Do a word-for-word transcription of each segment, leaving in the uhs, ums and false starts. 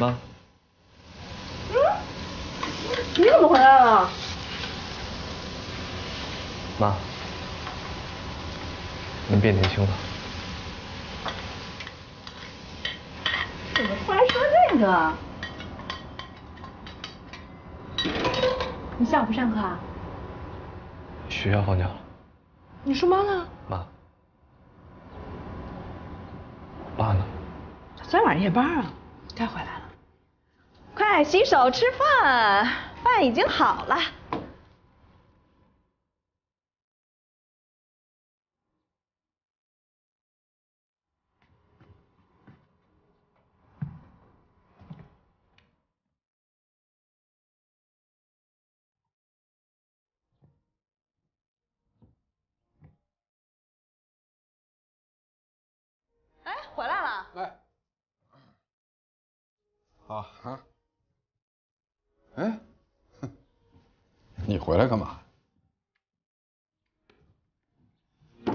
妈。嗯？你怎么回来了？妈，您变年轻了。怎么突然说这个？你下午不上课啊？学校放假了。你书包呢？妈。 爸呢？昨天晚上夜班啊，该回来了。快洗手吃饭，饭已经好了。哎，回来了。哎，好啊。哎，你回来干嘛？哎呀，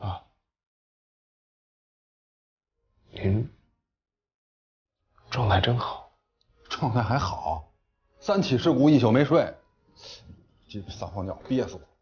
爸，您状态真好，状态还好。 三起事故，一宿没睡，这个撒泡尿憋死我！